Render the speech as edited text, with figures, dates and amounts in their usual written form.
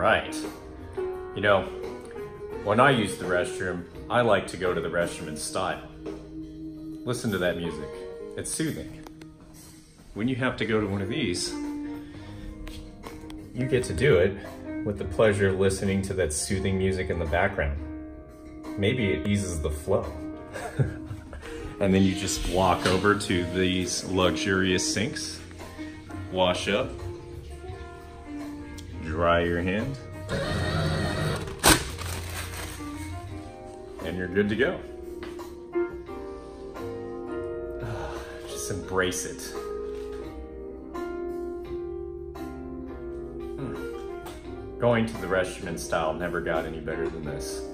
right. You know, when I use the restroom, I like to go to the restroom in style. Listen to that music. It's soothing. When you have to go to one of these, you get to do it with the pleasure of listening to that soothing music in the background. Maybe it eases the flow. And then you just walk over to these luxurious sinks, wash up, dry your hand, and you're good to go. Just embrace it. Going to the restroom in style never got any better than this.